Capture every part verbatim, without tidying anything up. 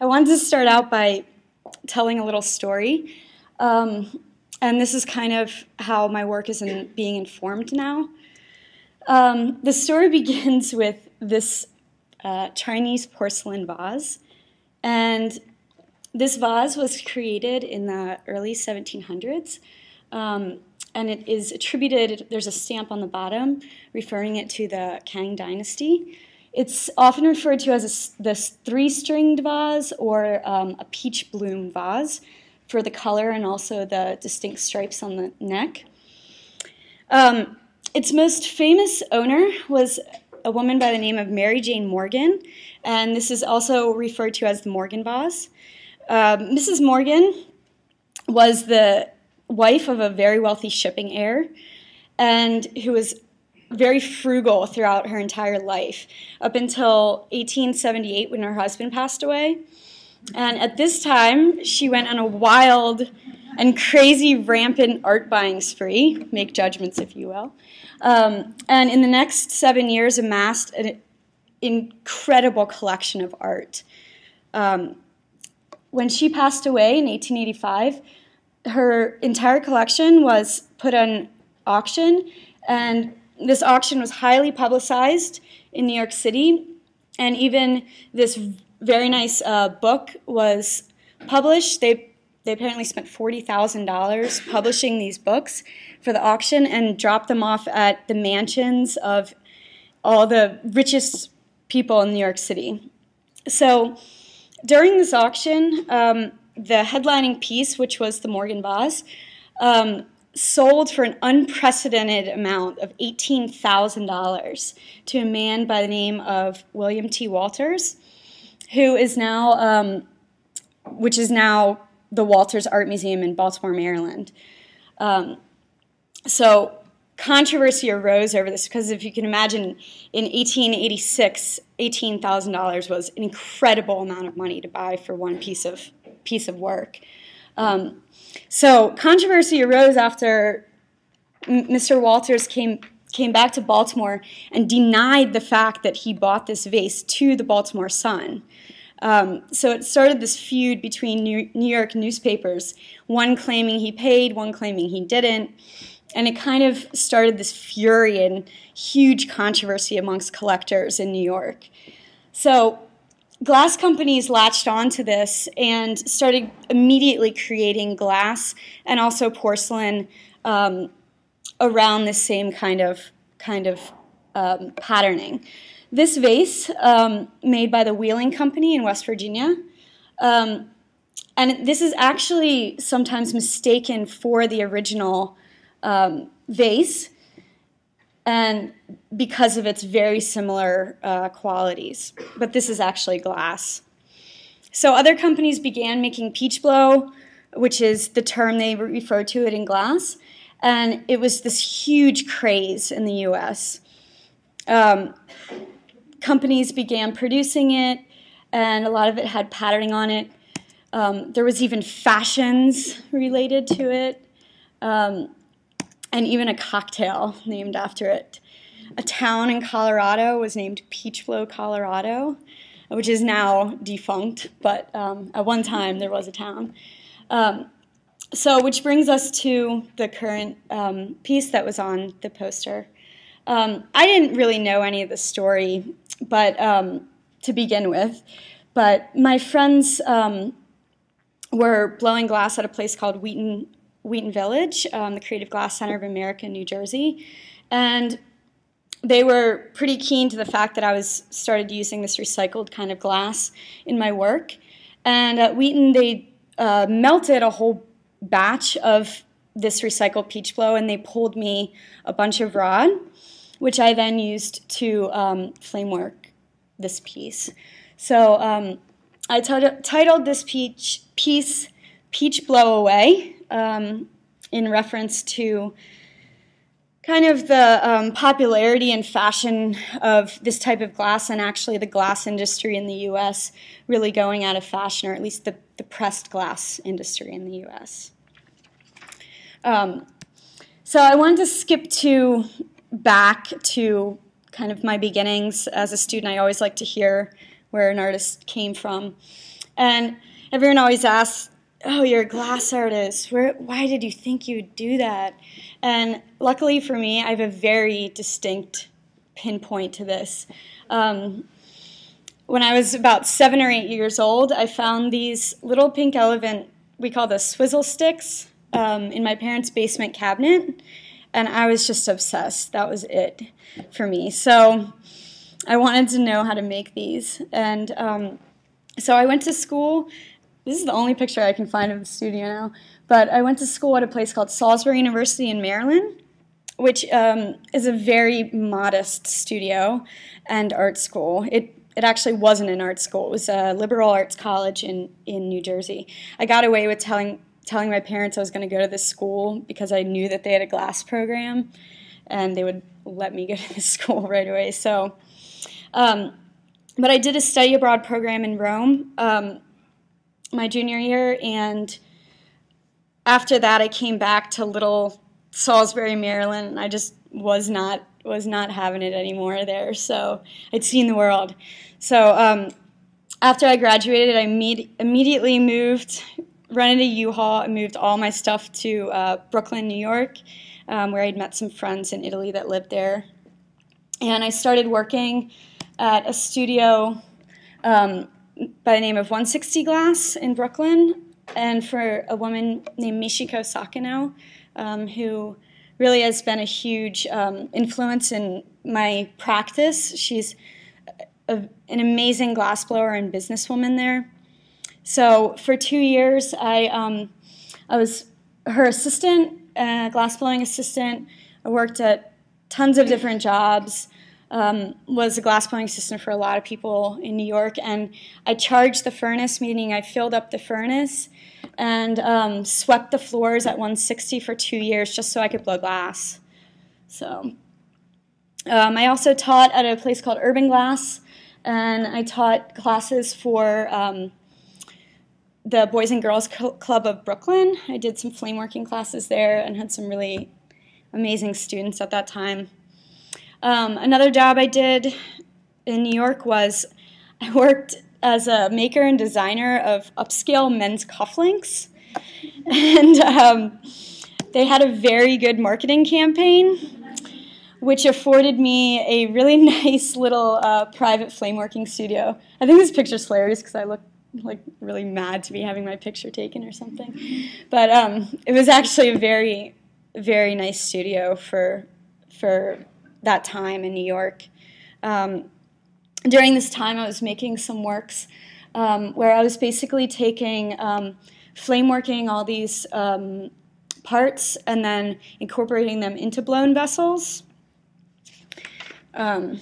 I wanted to start out by telling a little story. Um, and this is kind of how my work is in being informed now. Um, the story begins with this uh, Chinese porcelain vase. And this vase was created in the early seventeen hundreds. Um, and it is attributed, there's a stamp on the bottom referring it to the Kang dynasty. It's often referred to as a, this three-stringed vase or um, a peach bloom vase for the color and also the distinct stripes on the neck. Um, its most famous owner was a woman by the name of Mary Jane Morgan, and this is also referred to as the Morgan vase. Um, Missus Morgan was the wife of a very wealthy shipping heir, and who was very frugal throughout her entire life, up until eighteen seventy-eight when her husband passed away. And at this time, she went on a wild and crazy rampant art buying spree, make judgments if you will, um, and in the next seven years amassed an incredible collection of art. Um, when she passed away in eighteen eighty-five, her entire collection was put on auction, and this auction was highly publicized in New York City, and even this very nice uh, book was published. They, they apparently spent forty thousand dollars publishing these books for the auction and dropped them off at the mansions of all the richest people in New York City. So during this auction, um, the headlining piece, which was the Morgan vase, um, sold for an unprecedented amount of eighteen thousand dollars to a man by the name of William T. Walters, who is now, um, which is now the Walters Art Museum in Baltimore, Maryland. Um, so controversy arose over this because, if you can imagine, in eighteen eighty-six, eighteen thousand dollars was an incredible amount of money to buy for one piece of piece of work. Um, so controversy arose after Mister Walters came, came back to Baltimore and denied the fact that he bought this vase to the Baltimore Sun. Um, so it started this feud between New York newspapers, one claiming he paid, one claiming he didn't, and it kind of started this fury and huge controversy amongst collectors in New York. So glass companies latched onto this and started immediately creating glass and also porcelain um, around this same kind of kind of um, patterning. This vase, um, made by the Wheeling Company in West Virginia, um, and this is actually sometimes mistaken for the original um, vase, and because of its very similar uh, qualities. But this is actually glass. So other companies began making peach blow, which is the term they refer to it in glass, and it was this huge craze in the U S. Um, companies began producing it, and a lot of it had patterning on it. Um, there was even fashions related to it. Um, and even a cocktail named after it. A town in Colorado was named Peach Blow, Colorado, which is now defunct, but um, at one time there was a town. Um, so, which brings us to the current um, piece that was on the poster. Um, I didn't really know any of the story, but um, to begin with, but my friends um, were blowing glass at a place called Wheaton Wheaton Village, um, the Creative Glass Center of America in New Jersey. And they were pretty keen to the fact that I was started using this recycled kind of glass in my work. And at Wheaton, they uh, melted a whole batch of this recycled peach blow, and they pulled me a bunch of rod, which I then used to um, flame work this piece. So um, I titled this peach piece, Peach Blow Away, Um, in reference to kind of the um, popularity and fashion of this type of glass, and actually the glass industry in the U S really going out of fashion, or at least the, the pressed glass industry in the U S. Um, so I wanted to skip to back to kind of my beginnings. As a student, I always like to hear where an artist came from. And everyone always asks, oh, you're a glass artist. Where, why did you think you'd do that? And luckily for me, I have a very distinct pinpoint to this. Um, when I was about seven or eight years old, I found these little pink elephant, we call them swizzle sticks, um, in my parents' basement cabinet. And I was just obsessed. That was it for me. So I wanted to know how to make these. And um, so I went to school. This is the only picture I can find of the studio now. But I went to school at a place called Salisbury University in Maryland, which um, is a very modest studio and art school. It, it actually wasn't an art school. It was a liberal arts college in, in New Jersey. I got away with telling, telling my parents I was going to go to this school because I knew that they had a glass program, and they would let me go to this school right away. So, um, but I did a study abroad program in Rome. Um, my junior year, and after that I came back to little Salisbury, Maryland, and I just was not was not having it anymore there. So I'd seen the world. So um, after I graduated, I med immediately moved, rented a U-Haul, and moved all my stuff to uh, Brooklyn, New York, um, where I'd met some friends in Italy that lived there. And I started working at a studio um, by the name of one sixty glass in Brooklyn, and for a woman named Mishiko Sakano, um, who really has been a huge um, influence in my practice. She's a, an amazing glassblower and businesswoman there. So for two years, I, um, I was her assistant, uh, glassblowing assistant. I worked at tons of different jobs. Um, was a glassblowing assistant for a lot of people in New York, and I charged the furnace, meaning I filled up the furnace and um, swept the floors at one sixty for two years just so I could blow glass. So um, I also taught at a place called Urban Glass, and I taught classes for um, the Boys and Girls Club of Brooklyn. I did some flameworking classes there and had some really amazing students at that time. Um, another job I did in New York was I worked as a maker and designer of upscale men's cufflinks, and um, they had a very good marketing campaign, which afforded me a really nice little uh, private flameworking studio. I think this picture's hilarious because I look like really mad to be having my picture taken or something, but um, it was actually a very, very nice studio for for. that time in New York. Um, during this time, I was making some works um, where I was basically taking, um, flameworking all these um, parts and then incorporating them into blown vessels. Um,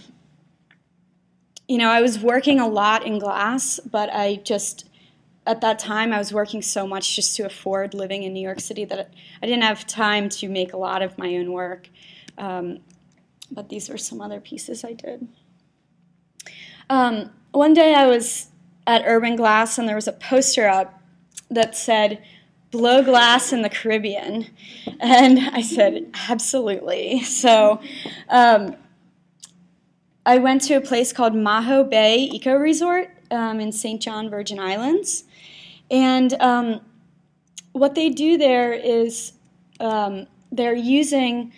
you know, I was working a lot in glass, but I just, at that time, I was working so much just to afford living in New York City that I didn't have time to make a lot of my own work. Um, But these were some other pieces I did. Um, one day I was at Urban Glass, and there was a poster up that said, "Blow glass in the Caribbean." And I said, absolutely. So um, I went to a place called Maho Bay Eco Resort um, in Saint John, Virgin Islands. And um, what they do there is um, they're using...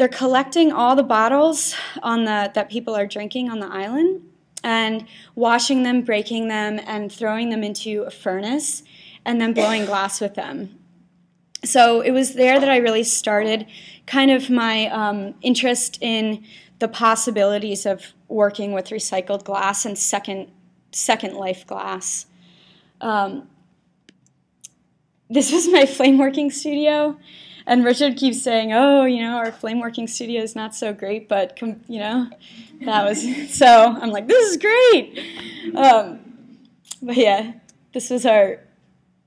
They're collecting all the bottles on the, that people are drinking on the island and washing them, breaking them, and throwing them into a furnace and then blowing glass with them. So it was there that I really started kind of my um, interest in the possibilities of working with recycled glass and second, second life glass. Um, this was my flameworking studio. And Richard keeps saying, "Oh, you know, our flameworking studio is not so great," but com you know, that was so. I'm like, "This is great," um, but yeah, this was our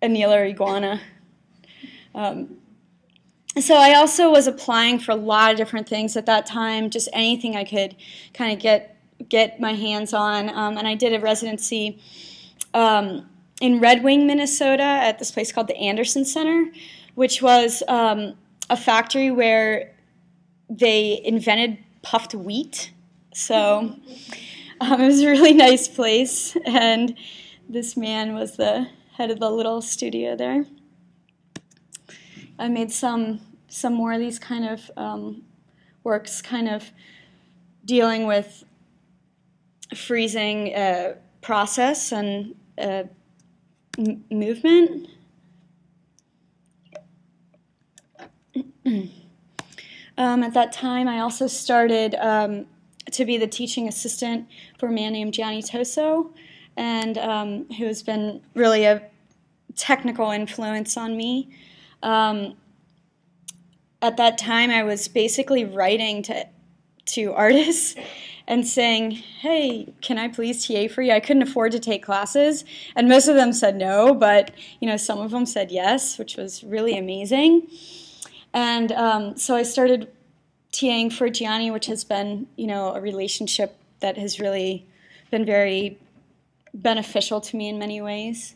annular iguana. Um, so I also was applying for a lot of different things at that time, just anything I could kind of get get my hands on, um, and I did a residency um, in Red Wing, Minnesota, at this place called the Anderson Center, which was um, a factory where they invented puffed wheat. So um, it was a really nice place. And this man was the head of the little studio there. I made some some more of these kind of um, works, kind of dealing with freezing uh, process and uh, m movement. Um, at that time, I also started um, to be the teaching assistant for a man named Gianni Toso, and um, who has been really a technical influence on me. Um, at that time, I was basically writing to to artists and saying, "Hey, can I please T A for you? I couldn't afford to take classes," and most of them said no, but you know, some of them said yes, which was really amazing. And um, so I started TAing for Gianni, which has been, you know, a relationship that has really been very beneficial to me in many ways.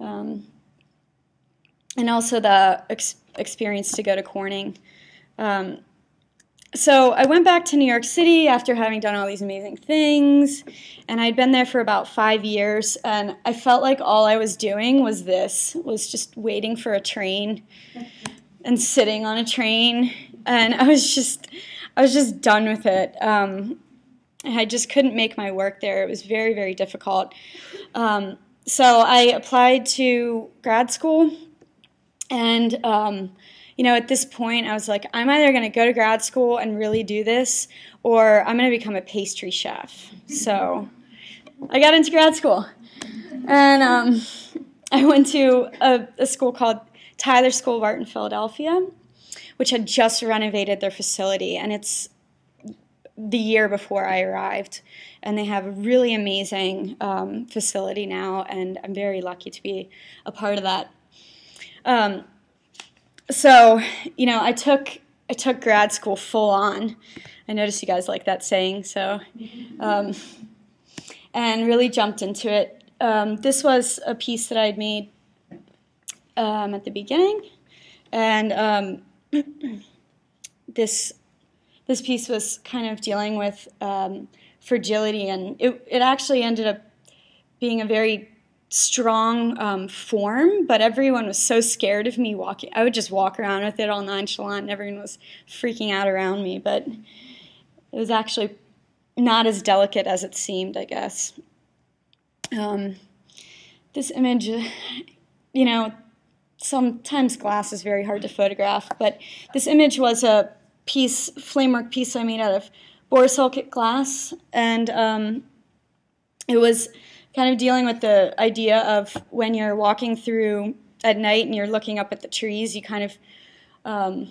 Um, and also the ex experience to go to Corning. Um, so I went back to New York City after having done all these amazing things. And I'd been there for about five years. And I felt like all I was doing was this, was just waiting for a train. And sitting on a train, and I was just, I was just done with it. Um, I just couldn't make my work there. It was very, very difficult. Um, so I applied to grad school, and um, you know, at this point, I was like, I'm either going to go to grad school and really do this, or I'm going to become a pastry chef. So I got into grad school, and um, I went to a, a school called Tyler School of Art in Philadelphia, which had just renovated their facility, and it's the year before I arrived, and they have a really amazing um, facility now, and I'm very lucky to be a part of that. Um, so, you know, I took I took grad school full on. I noticed you guys like that saying, so um, and really jumped into it. Um, this was a piece that I'd made Um, at the beginning, and um, this this piece was kind of dealing with um, fragility, and it, it actually ended up being a very strong um, form, but everyone was so scared of me walking. I would just walk around with it all nonchalant, and everyone was freaking out around me, but it was actually not as delicate as it seemed, I guess. Um, this image, you know, sometimes glass is very hard to photograph, but this image was a piece, flamework piece I made out of borosilicate glass, and um, it was kind of dealing with the idea of when you're walking through at night and you're looking up at the trees, you kind of um,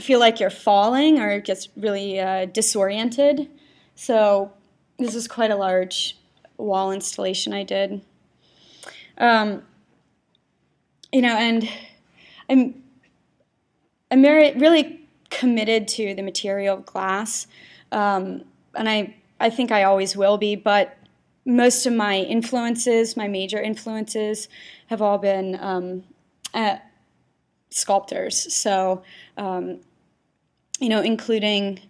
feel like you're falling or gets really uh, disoriented. So this was quite a large wall installation I did. Um, You know, and I'm, I'm really committed to the material of glass, um, and I, I think I always will be, but most of my influences, my major influences, have all been um, uh, sculptors. So, um, you know, including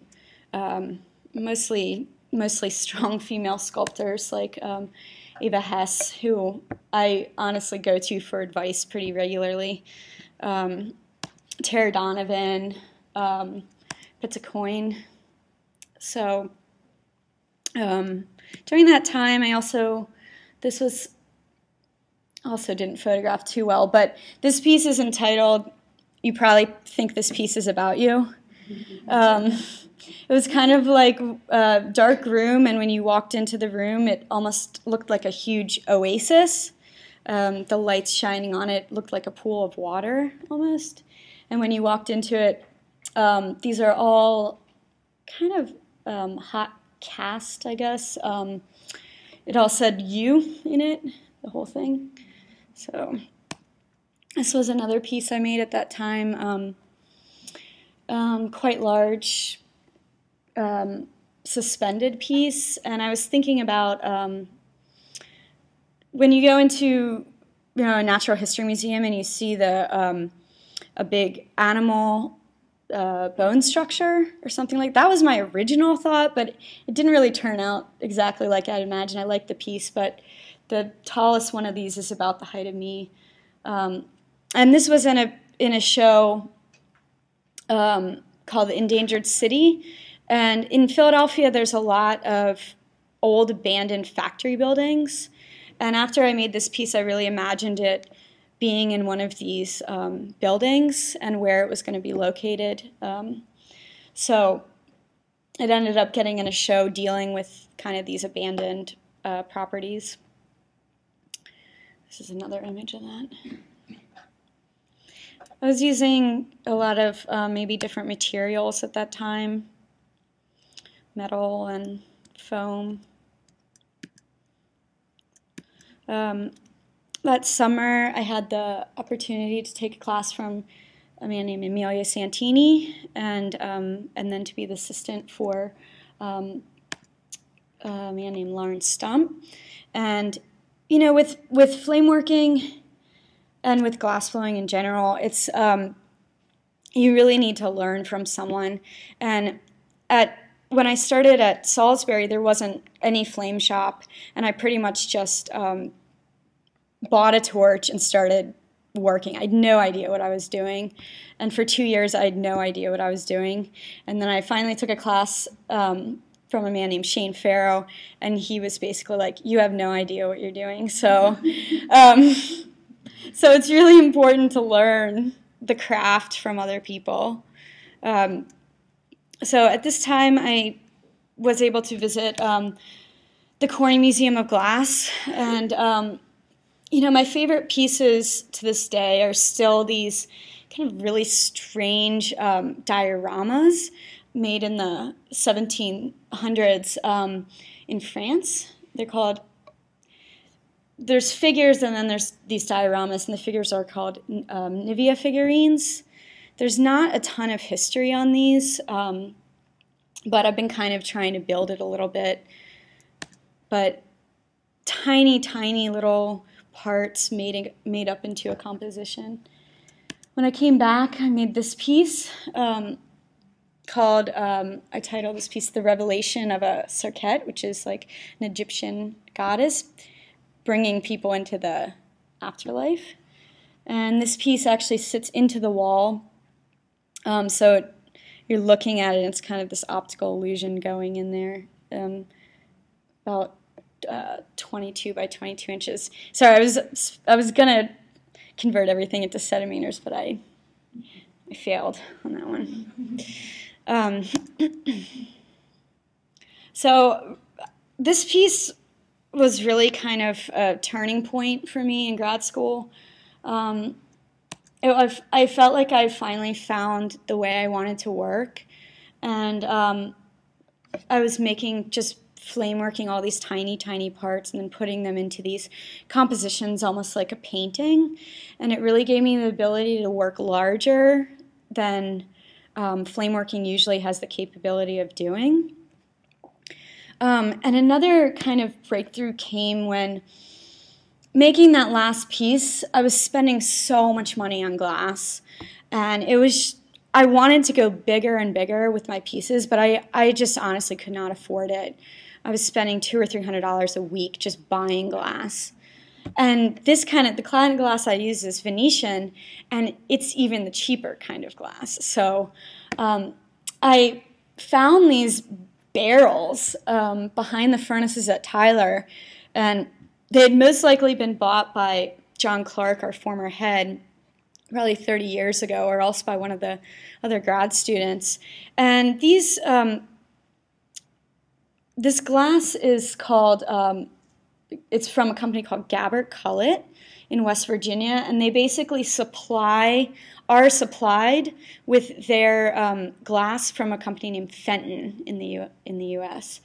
um, mostly, mostly strong female sculptors like um, Eva Hess, who I honestly go to for advice pretty regularly, um, Tara Donovan, um, Bitcoin. So um, during that time, I also, this was, also didn't photograph too well, but this piece is entitled, "You Probably Think This Piece Is About You." Um, It was kind of like a dark room, and when you walked into the room, it almost looked like a huge oasis. Um, the lights shining on it looked like a pool of water, almost. And when you walked into it, um, these are all kind of um, hot cast, I guess. Um, it all said "you" in it, the whole thing. So this was another piece I made at that time, um, um, quite large. Um, suspended piece, and I was thinking about um, when you go into, you know, a natural history museum and you see the um, a big animal uh, bone structure or something like that. That was my original thought, but it didn't really turn out exactly like I'd imagined. I liked the piece, but The tallest one of these is about the height of me. Um, and this was in a, in a show um, called The Endangered City. And in Philadelphia, there's a lot of old abandoned factory buildings. And after I made this piece, I really imagined it being in one of these um, buildings and where it was going to be located. Um, so it ended up getting in a show dealing with kind of these abandoned uh, properties. This is another image of that. I was using a lot of uh, maybe different materials at that time, metal and foam. Um, that summer, I had the opportunity to take a class from a man named Emilio Santini, and um, and then to be the assistant for um, a man named Lawrence Stump. And you know, with with flame working and with glass blowing in general, it's um, you really need to learn from someone. And at when I started at Salisbury, there wasn't any flame shop, and I pretty much just um, bought a torch and started working. I had no idea what I was doing, and for two years I had no idea what I was doing. And then I finally took a class um, from a man named Shane Farrow, and he was basically like, "You have no idea what you're doing." So, um, so it's really important to learn the craft from other people. Um, So at this time, I was able to visit um, the Corning Museum of Glass. And, um, you know, my favorite pieces to this day are still these kind of really strange um, dioramas made in the seventeen hundreds um, in France. They're called, there's figures, and then there's these dioramas, and the figures are called um, Nivea figurines. There's not a ton of history on these, um, but I've been kind of trying to build it a little bit. But tiny, tiny little parts made, made up into a composition. When I came back, I made this piece um, called, um, I titled this piece, "The Revelation of a Serket," which is like an Egyptian goddess bringing people into the afterlife. And this piece actually sits into the wall. Um, so it, you're looking at it, and it's kind of this optical illusion going in there, um, about uh, twenty-two by twenty-two inches. Sorry, I was I was gonna convert everything into centimeters, but I I failed on that one. Um, so this piece was really kind of a turning point for me in grad school. Um, It, I felt like I finally found the way I wanted to work, and um, I was making, just flame working all these tiny, tiny parts and then putting them into these compositions almost like a painting, and it really gave me the ability to work larger than um, flame working usually has the capability of doing. Um, and another kind of breakthrough came when making that last piece, I was spending so much money on glass, and it was, I wanted to go bigger and bigger with my pieces, but I, I just honestly could not afford it. I was spending two or three hundred dollars a week just buying glass. And this kind of, the kind of glass I use is Venetian, and it's even the cheaper kind of glass. So um, I found these barrels um, behind the furnaces at Tyler, and they had most likely been bought by John Clark, our former head, probably thirty years ago, or else by one of the other grad students. And these, um, this glass is called, um, it's from a company called Gabbert Cullett in West Virginia, and they basically supply, are supplied with their um, glass from a company named Fenton in the U in the U S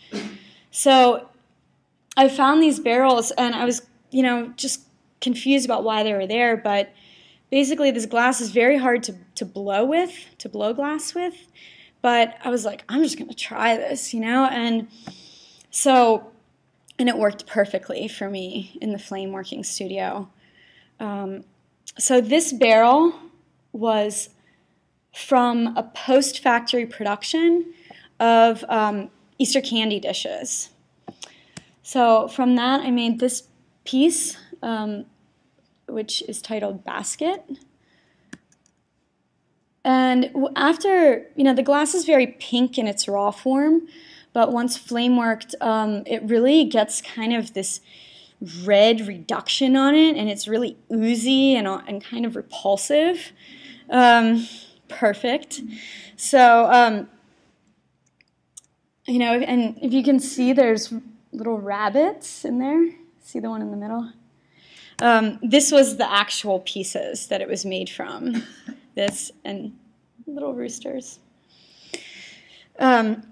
So I found these barrels, and I was, you know, just confused about why they were there, but basically this glass is very hard to, to blow with, to blow glass with, but I was like, I'm just going to try this, you know, and so, and it worked perfectly for me in the flame working studio. Um, so this barrel was from a post-factory production of um, Easter candy dishes. So from that, I made this piece, um, which is titled Basket. And after, you know, the glass is very pink in its raw form, but once flame worked, um, it really gets kind of this red reduction on it, and it's really oozy and, and kind of repulsive. Um, perfect. So, um, you know, and if you can see, there's little rabbits in there. See the one in the middle? Um, this was the actual pieces that it was made from. This and little roosters. Um,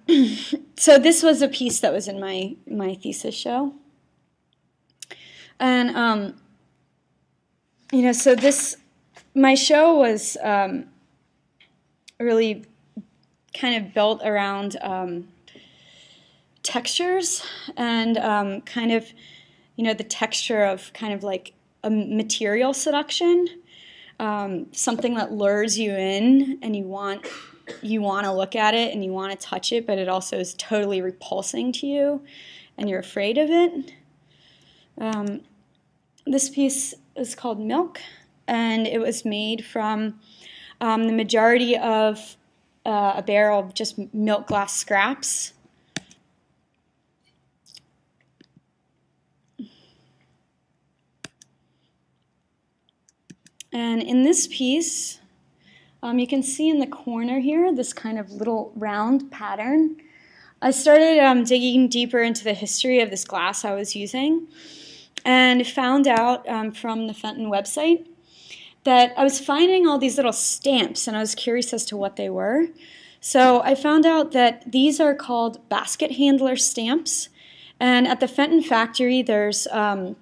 so this was a piece that was in my, my thesis show. And, um, you know, so this, my show was um, really kind of built around um, textures and um, kind of, you know, the texture of kind of like a material seduction, um, something that lures you in and you want, you want to look at it and you want to touch it, but it also is totally repulsing to you and you're afraid of it. Um, this piece is called Milk, and it was made from um, the majority of uh, a barrel of just milk glass scraps. And in this piece, um, you can see in the corner here this kind of little round pattern. I started um, digging deeper into the history of this glass I was using, and found out um, from the Fenton website that I was finding all these little stamps, and I was curious as to what they were. So I found out that these are called basket handler stamps, and at the Fenton Factory there's um,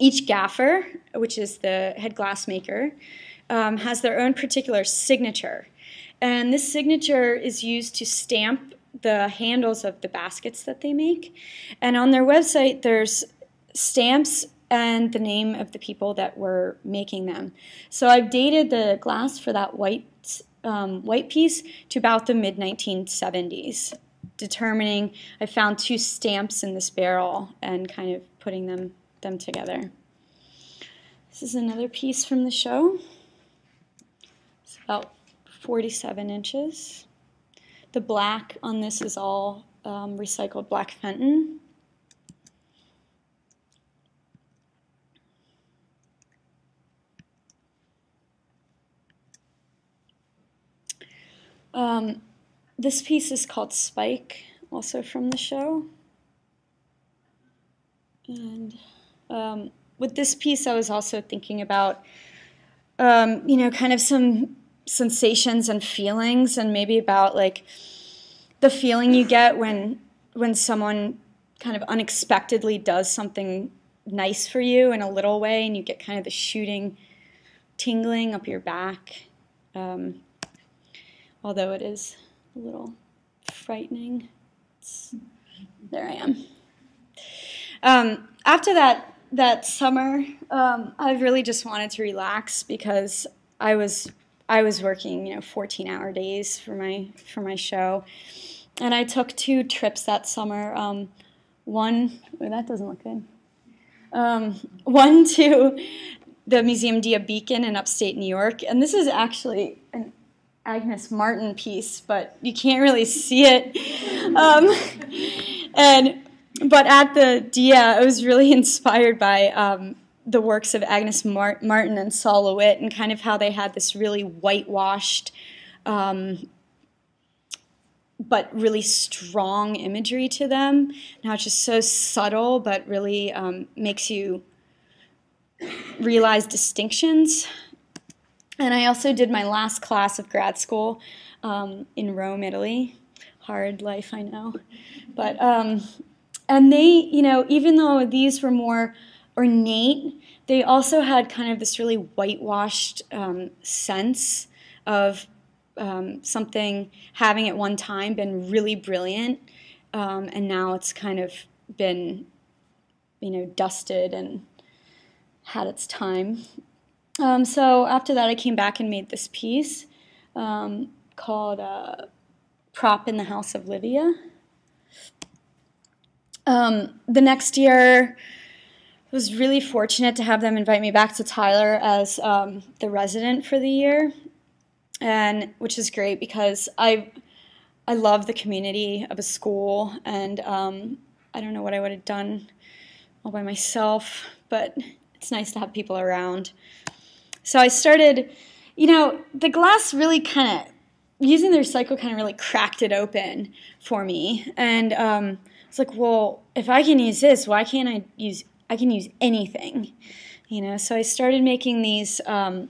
each gaffer, which is the head glass maker, um, has their own particular signature, and this signature is used to stamp the handles of the baskets that they make. And on their website there's stamps and the name of the people that were making them. So I've dated the glass for that white, um, white piece to about the mid nineteen seventies, determining I found two stamps in this barrel and kind of putting them, them together. This is another piece from the show. It's about forty-seven inches. The black on this is all um, recycled black Fenton. Um, this piece is called Spike, also from the show. And um, with this piece, I was also thinking about, um, you know, kind of some sensations and feelings, and maybe about like the feeling you get when when someone kind of unexpectedly does something nice for you in a little way, and you get kind of the shooting tingling up your back. Um, although it is a little frightening. It's, there I am. Um, after that, that summer, um, I really just wanted to relax because I was, I was working, you know, fourteen hour days for my, for my show. And I took two trips that summer. Um, one, oh, that doesn't look good. Um, one to the museum Dia Beacon in upstate New York. And this is actually an Agnes Martin piece, but you can't really see it. Um, and but at the D I A, I was really inspired by um, the works of Agnes Mar Martin and Saul LeWitt, and kind of how they had this really whitewashed, um, but really strong imagery to them. And how it's just so subtle, but really um, makes you realize distinctions. And I also did my last class of grad school um, in Rome, Italy. Hard life, I know. But, um, and they, you know, even though these were more ornate, they also had kind of this really whitewashed um, sense of um, something having at one time been really brilliant, um, and now it's kind of been, you know, dusted and had its time. Um, so after that, I came back and made this piece um, called uh, Prop in the House of Livia. Um, the next year, was really fortunate to have them invite me back to Tyler as um, the resident for the year, and which is great because I I love the community of a school, and um, I don't know what I would have done all by myself, but it's nice to have people around. So I started, you know, the glass really kind of, using the recycle kind of really cracked it open for me. And um, it's like, well, if I can use this, why can't I use, I can use anything, you know? So I started making these, um,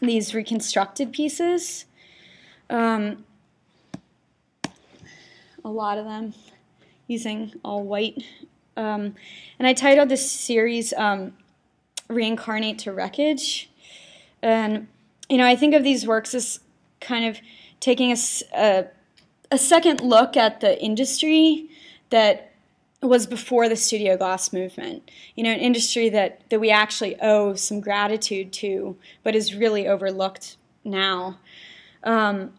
these reconstructed pieces, um, a lot of them, using all white. Um, and I titled this series um, Reincarnate to Wreckage. And, you know, I think of these works as kind of taking a, a, a second look at the industry that was before the studio glass movement. You know, an industry that, that we actually owe some gratitude to, but is really overlooked now. Um,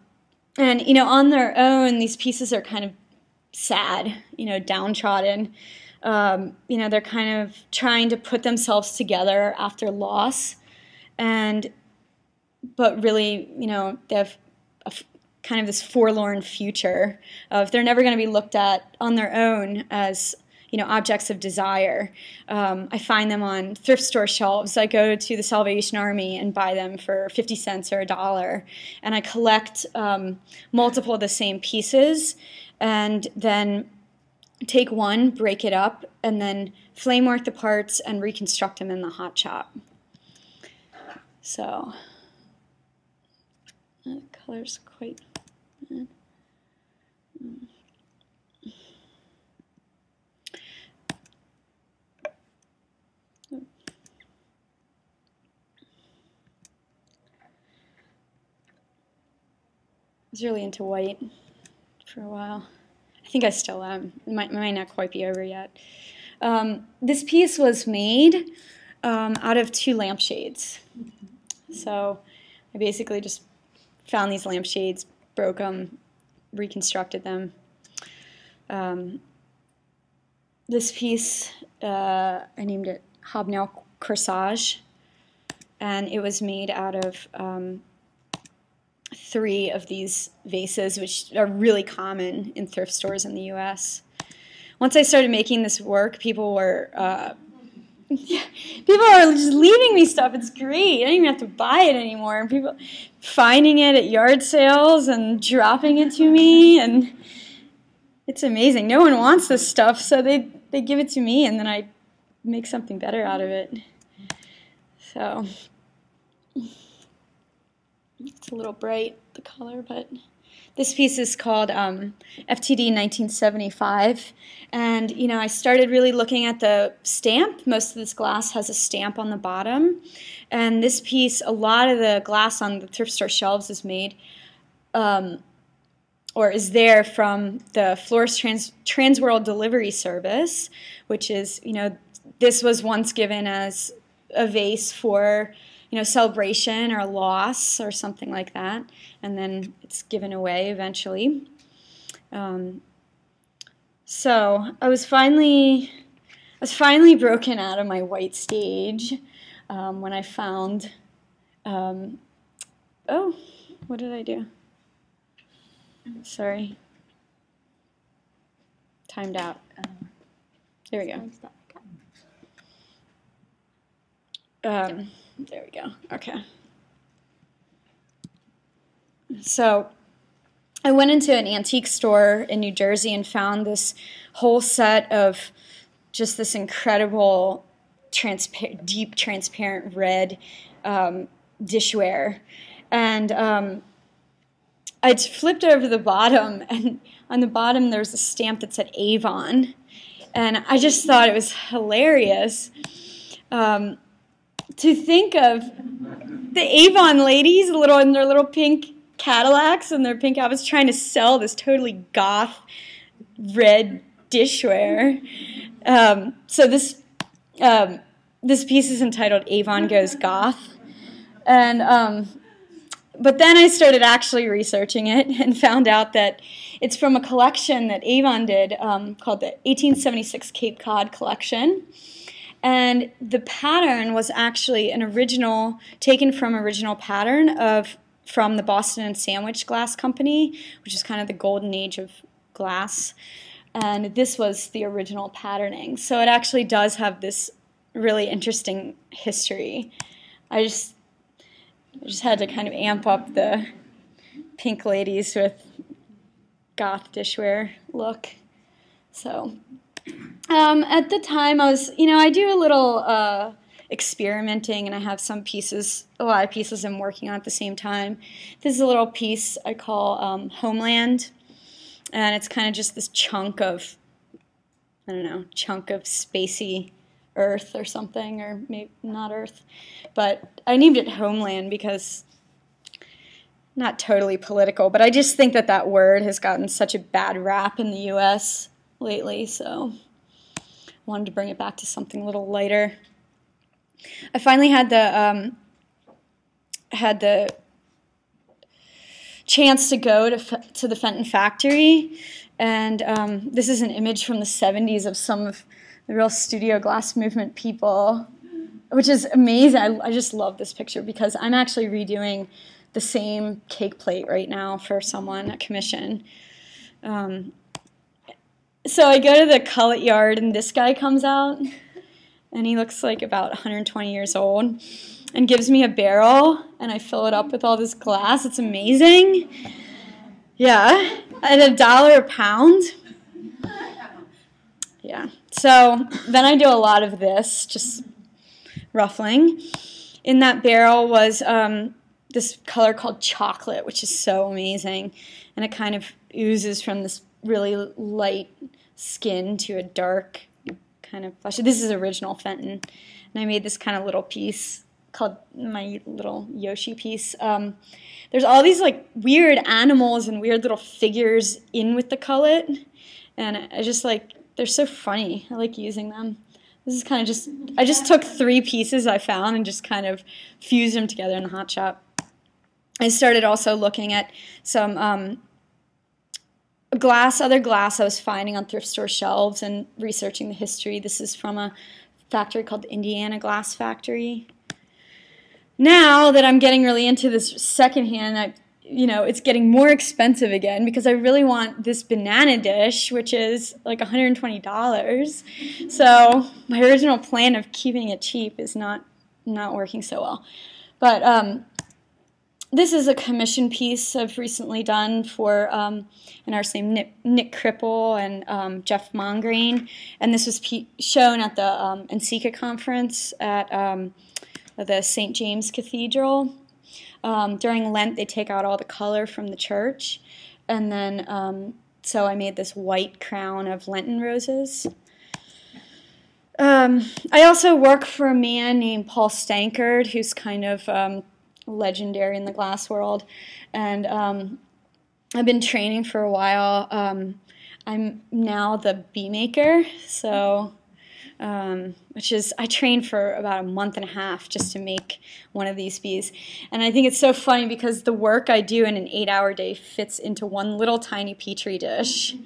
and, you know, on their own, these pieces are kind of sad, you know, downtrodden. Um, you know, they're kind of trying to put themselves together after loss, and but really, you know, they have a f kind of this forlorn future of they're never going to be looked at on their own as, you know, objects of desire. Um, I find them on thrift store shelves. I go to the Salvation Army and buy them for fifty cents or a dollar, and I collect um, multiple of the same pieces, and then take one, break it up, and then flame work the parts and reconstruct them in the hot shop. So, the color's quite bad. I was really into white for a while. I think I still am. It might, might not quite be over yet. Um, this piece was made um, out of two lampshades. Mm-hmm. So I basically just found these lampshades, broke them, reconstructed them. Um, this piece, uh, I named it Hobnail Corsage, and it was made out of um, three of these vases, which are really common in thrift stores in the U S Once I started making this work, people were uh, yeah, people are just leaving me stuff. It's great. I don't even have to buy it anymore. And people finding it at yard sales and dropping it to me, and it's amazing. No one wants this stuff, so they they give it to me, and then I make something better out of it. So. It's a little bright, the color, but this piece is called um, F T D nineteen seventy-five, and you know, I started really looking at the stamp. Most of this glass has a stamp on the bottom, and this piece, a lot of the glass on the thrift store shelves is made um, or is there from the florist trans Transworld Delivery Service, which is, you know, this was once given as a vase for, you know, celebration or loss or something like that, and then it's given away eventually. Um, so I was finally, I was finally broken out of my white stage um, when I found. Um, oh, what did I do? Sorry, timed out. There we go. Um, There we go. Okay. So I went into an antique store in New Jersey and found this whole set of just this incredible transpa- deep transparent red um, dishware. And um, I flipped over the bottom, and on the bottom there was a stamp that said Avon. And I just thought it was hilarious. Um, To think of the Avon ladies, little in their little pink Cadillacs and their pink outfits, trying to sell this totally goth red dishware. Um, so this um, this piece is entitled "Avon Goes Goth," and um, but then I started actually researching it and found out that it's from a collection that Avon did um, called the eighteen seventy-six Cape Cod Collection. And the pattern was actually an original, taken from original pattern of, from the Boston and Sandwich Glass Company, which is kind of the golden age of glass. And this was the original patterning. So it actually does have this really interesting history. I just, I just had to kind of amp up the pink ladies with goth dishware look. So um, at the time I was, you know, I do a little uh, experimenting, and I have some pieces, a lot of pieces I'm working on at the same time. This is a little piece I call um, Homeland. And it's kind of just this chunk of, I don't know, chunk of spacey earth or something, or maybe not earth. But I named it Homeland because, not totally political, but I just think that that word has gotten such a bad rap in the U S lately, so I wanted to bring it back to something a little lighter. I finally had the, um, had the, chance to go to, to the Fenton Factory, and um, this is an image from the seventies of some of the real studio glass movement people, which is amazing. I, I just love this picture because I'm actually redoing the same cake plate right now for someone, a commission. Um, so I go to the Cullet Yard, and this guy comes out, and he looks like about one hundred twenty years old, and gives me a barrel, and I fill it up with all this glass. It's amazing. Yeah, at a dollar a pound. Yeah, so then I do a lot of this, just ruffling. In that barrel was um, this color called chocolate, which is so amazing, and it kind of oozes from this really light skin to a dark kind of flesh. This is original Fenton, and I made this kind of little piece called my little Yoshi piece. Um, there's all these like weird animals and weird little figures in with the cullet, and I just like, they're so funny. I like using them. This is kind of just, I just took three pieces I found and just kind of fused them together in the hot shop. I started also looking at some um, glass, other glass I was finding on thrift store shelves and researching the history. This is from a factory called the Indiana Glass Factory. Now that I'm getting really into this secondhand, I, you know, it's getting more expensive again because I really want this banana dish, which is like one hundred twenty dollars. So my original plan of keeping it cheap is not, not working so well. But um, this is a commission piece I've recently done for um, an artist named Nick, Nick Cripple and um, Jeff Mongrain. And this was pe shown at the um, N C C A conference at Um, the Saint James Cathedral. Um, during Lent, they take out all the color from the church. And then, um, so I made this white crown of Lenten roses. Um, I also work for a man named Paul Stankard, who's kind of um, legendary in the glass world. And um, I've been training for a while. Um, I'm now the bee maker, so Um, which is, I trained for about a month and a half just to make one of these bees. And I think it's so funny because the work I do in an eight-hour day fits into one little tiny Petri dish.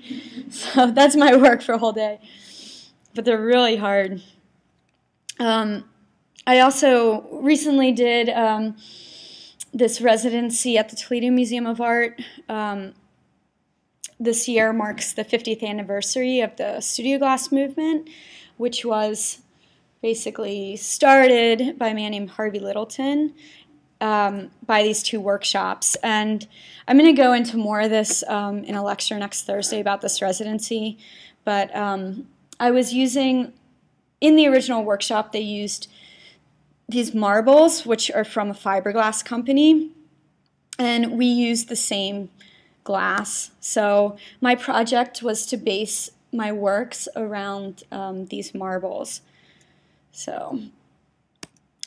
So that's my work for a whole day. But they're really hard. Um, I also recently did um, this residency at the Toledo Museum of Art. Um, this year marks the fiftieth anniversary of the studio glass movement, which was basically started by a man named Harvey Littleton um, by these two workshops. And I'm going to go into more of this um, in a lecture next Thursday about this residency. But um, I was using, in the original workshop, they used these marbles, which are from a fiberglass company. And we used the same glass. So my project was to base my works around um, these marbles. So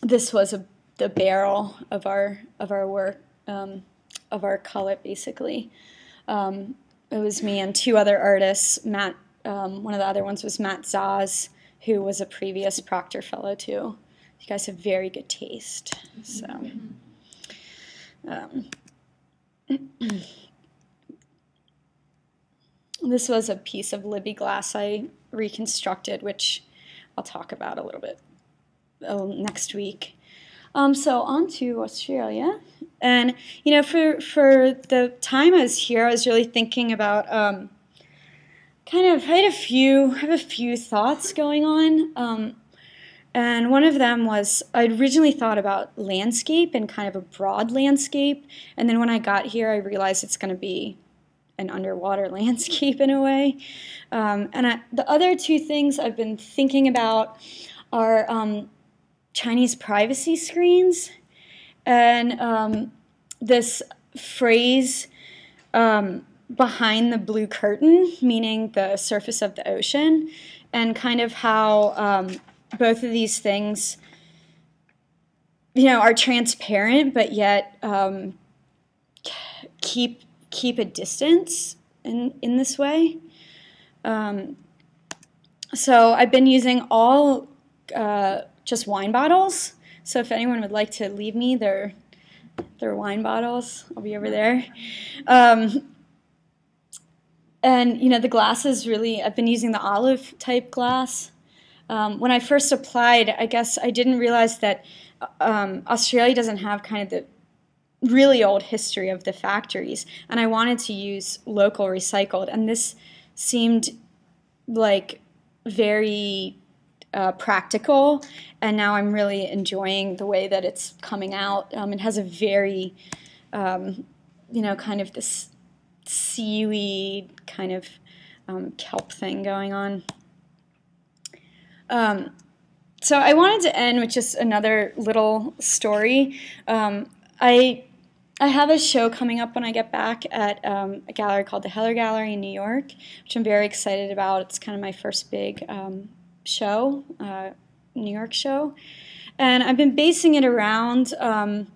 this was a, the barrel of our of our work um, of our cullet, basically. Um, it was me and two other artists. Matt, um, one of the other ones was Matt Zaz, who was a previous Proctor Fellow too. You guys have very good taste. So. Um. This was a piece of Libby glass I reconstructed, which I'll talk about a little bit. oh, next week. Um, so on to Australia. And, you know, for, for the time I was here, I was really thinking about um, kind of, I had a few, I have a few thoughts going on. Um, and one of them was, I originally thought about landscape and kind of a broad landscape. And then when I got here, I realized it's going to be an underwater landscape in a way. Um, and I, the other two things I've been thinking about are um, Chinese privacy screens. And um, this phrase, um, behind the blue curtain, meaning the surface of the ocean, and kind of how um, both of these things, you know, are transparent, but yet um, keep keep a distance in, in this way. Um, so I've been using all uh, just wine bottles. So if anyone would like to leave me their, their wine bottles, I'll be over there. Um, and, you know, the glasses really, I've been using the olive type glass. Um, when I first applied, I guess I didn't realize that um, Australia doesn't have kind of the really old history of the factories. And I wanted to use local recycled. And this seemed like very... Uh, practical, and now I'm really enjoying the way that it's coming out. Um, it has a very, um, you know, kind of this seaweed kind of um, kelp thing going on. Um, so I wanted to end with just another little story. Um, I I have a show coming up when I get back at um, a gallery called the Heller Gallery in New York, which I'm very excited about. It's kind of my first big um, show, uh, New York show, and I've been basing it around um,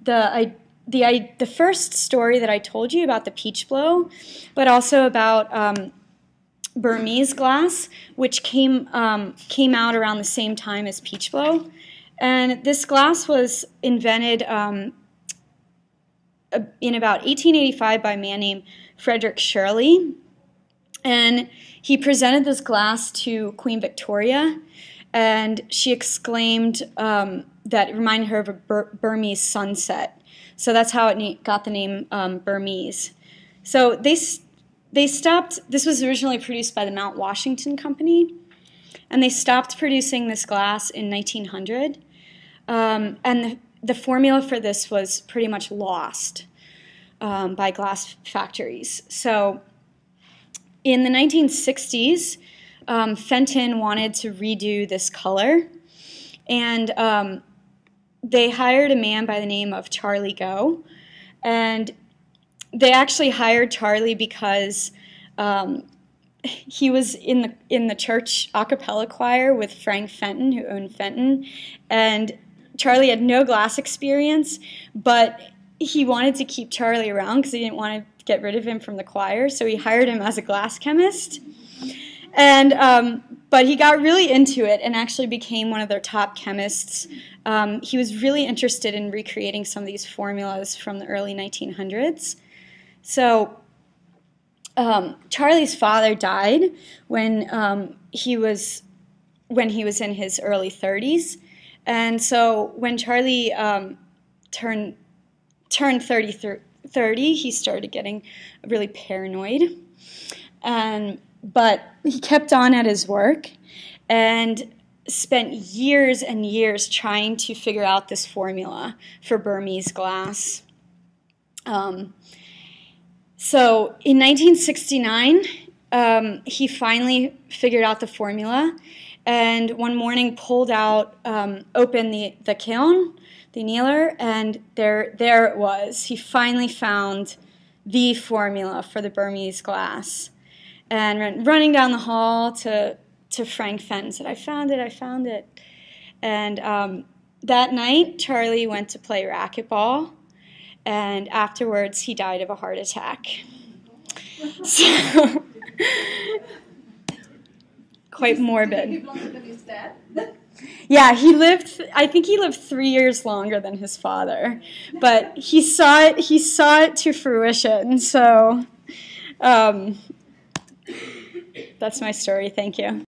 the I, the I, the first story that I told you about the Peach Blow, but also about um, Burmese glass, which came um, came out around the same time as Peach Blow, and this glass was invented um, in about eighteen eighty-five by a man named Frederick Shirley, and he presented this glass to Queen Victoria, and she exclaimed um, that it reminded her of a Bur Burmese sunset. So that's how it got the name um, Burmese. So they, they stopped, this was originally produced by the Mount Washington Company, and they stopped producing this glass in nineteen hundred. Um, and the, the formula for this was pretty much lost um, by glass factories. So in the nineteen sixties, um, Fenton wanted to redo this color, and um, they hired a man by the name of Charlie Goh, and they actually hired Charlie because um, he was in the in the church a cappella choir with Frank Fenton, who owned Fenton, and Charlie had no glass experience, but he wanted to keep Charlie around because he didn't want to get rid of him from the choir, so he hired him as a glass chemist. And, um, but he got really into it and actually became one of their top chemists. Um, he was really interested in recreating some of these formulas from the early nineteen hundreds. So um, Charlie's father died when, um, he was, when he was in his early thirties. And so when Charlie um, turned, turned thirty-three, thirty, he started getting really paranoid, and but he kept on at his work and spent years and years trying to figure out this formula for Burmese glass. Um, so in nineteen sixty-nine, um, he finally figured out the formula, and one morning pulled out, um, opened the, the kiln, the annealer, and there, there it was. He finally found the formula for the Burmese glass, and ran, running down the hall to, to Frank Fenton, said, "I found it, I found it." And um, that night, Charlie went to play racquetball, and afterwards he died of a heart attack. So, quite morbid. Did he belong to his dad? Yeah, he lived, I think he lived three years longer than his father, but he saw it, he saw it to fruition, so um, that's my story, thank you.